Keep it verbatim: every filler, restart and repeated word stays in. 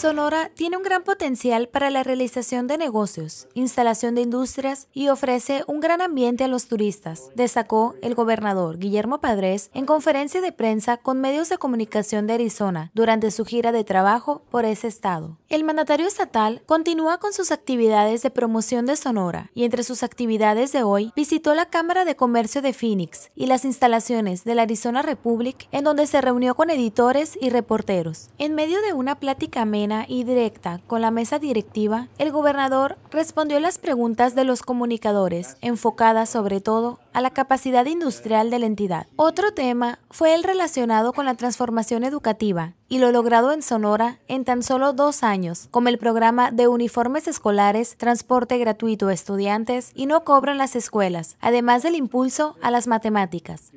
Sonora tiene un gran potencial para la realización de negocios, instalación de industrias y ofrece un gran ambiente a los turistas, destacó el gobernador Guillermo Padrés en conferencia de prensa con medios de comunicación de Arizona durante su gira de trabajo por ese estado. El mandatario estatal continúa con sus actividades de promoción de Sonora y entre sus actividades de hoy visitó la Cámara de Comercio de Phoenix y las instalaciones de la Arizona Republic, en donde se reunió con editores y reporteros. En medio de una plática amena y directa con la mesa directiva, el gobernador respondió las preguntas de los comunicadores, enfocadas sobre todo a la capacidad industrial de la entidad. Otro tema fue el relacionado con la transformación educativa y lo logrado en Sonora en tan solo dos años, como el programa de uniformes escolares, transporte gratuito a estudiantes y no cobro en las escuelas, además del impulso a las matemáticas.